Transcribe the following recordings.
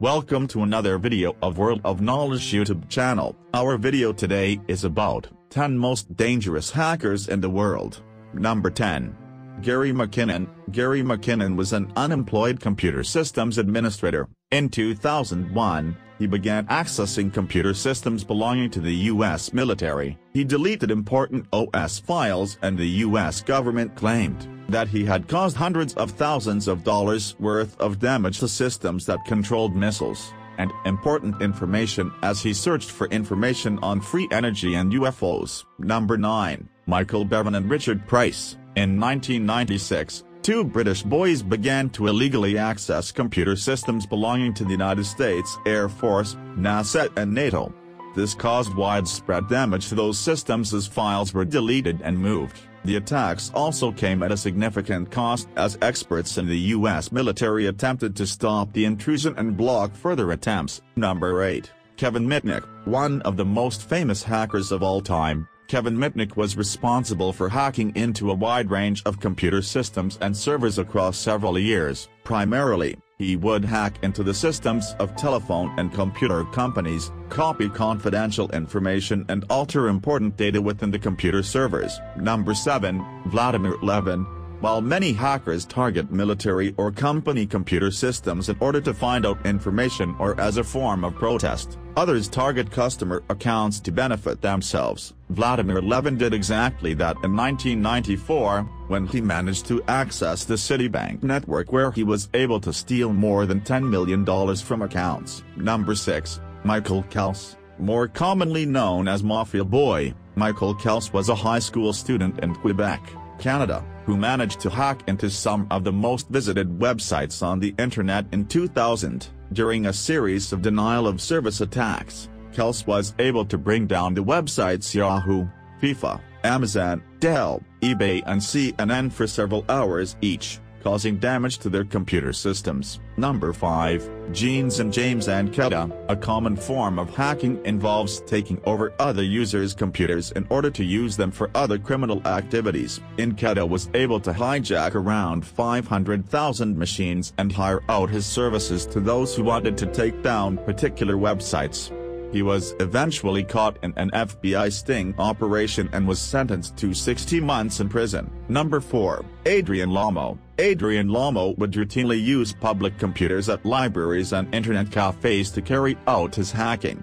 Welcome to another video of World of Knowledge YouTube channel. Our video today is about 10 most dangerous hackers in the world. Number 10. Gary McKinnon. Gary McKinnon was an unemployed computer systems administrator. In 2001, he began accessing computer systems belonging to the U.S. military. He deleted important OS files, and the U.S. government claimed that he had caused hundreds of thousands of dollars worth of damage to systems that controlled missiles and important information as he searched for information on free energy and UFOs. Number 9. Michael Bevan and Richard Price. In 1996, two British boys began to illegally access computer systems belonging to the United States Air Force, NASA and NATO. This caused widespread damage to those systems as files were deleted and moved. The attacks also came at a significant cost as experts in the U.S. military attempted to stop the intrusion and block further attempts. Number 8. Kevin Mitnick. One of the most famous hackers of all time, Kevin Mitnick was responsible for hacking into a wide range of computer systems and servers across several years. Primarily, he would hack into the systems of telephone and computer companies, copy confidential information and alter important data within the computer servers. Number 7, Vladimir Levin. While many hackers target military or company computer systems in order to find out information or as a form of protest, others target customer accounts to benefit themselves. Vladimir Levin did exactly that in 1994, when he managed to access the Citibank network where he was able to steal more than $10 million from accounts. Number 6. Michael Kels. More commonly known as Mafia Boy, Michael Kels was a high school student in Quebec, Canada, who managed to hack into some of the most visited websites on the internet in 2000. During a series of denial-of-service attacks, Kels was able to bring down the websites Yahoo, FIFA, Amazon, Dell, eBay and CNN for several hours each, causing damage to their computer systems. Number 5. Jeans and James Anketa. A common form of hacking involves taking over other users' computers in order to use them for other criminal activities. Anketa was able to hijack around 500,000 machines and hire out his services to those who wanted to take down particular websites. He was eventually caught in an FBI sting operation and was sentenced to 60 months in prison. Number 4. Adrian Lamo. Adrian Lamo would routinely use public computers at libraries and internet cafes to carry out his hacking.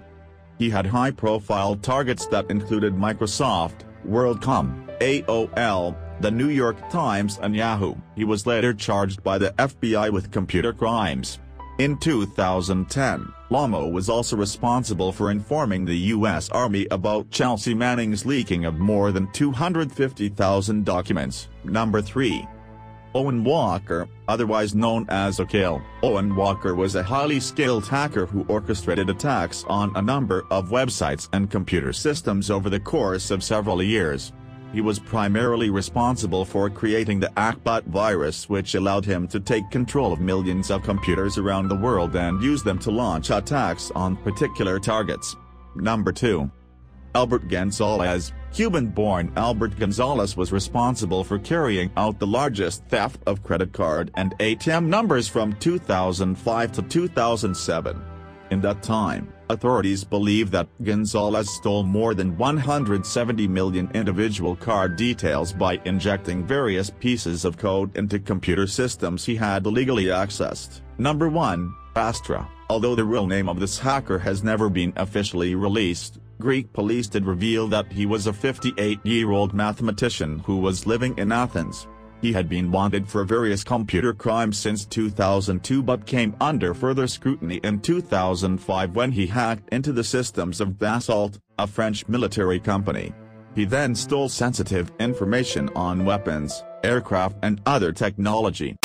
He had high-profile targets that included Microsoft, WorldCom, AOL, The New York Times and Yahoo. He was later charged by the FBI with computer crimes. In 2010, Lamo was also responsible for informing the U.S. Army about Chelsea Manning's leaking of more than 250,000 documents. Number 3. Owen Walker, otherwise known as O'Kill. Owen Walker was a highly skilled hacker who orchestrated attacks on a number of websites and computer systems over the course of several years. He was primarily responsible for creating the Akbot virus, which allowed him to take control of millions of computers around the world and use them to launch attacks on particular targets. Number 2. Albert Gonzalez. Cuban-born Albert Gonzalez was responsible for carrying out the largest theft of credit card and ATM numbers from 2005 to 2007. In that time, authorities believe that Gonzalez stole more than 170 million individual card details by injecting various pieces of code into computer systems he had illegally accessed. Number 1, Astra. Although the real name of this hacker has never been officially released, Greek police did reveal that he was a 58-year-old mathematician who was living in Athens. He had been wanted for various computer crimes since 2002 but came under further scrutiny in 2005 when he hacked into the systems of Basalt, a French military company. He then stole sensitive information on weapons, aircraft and other technology.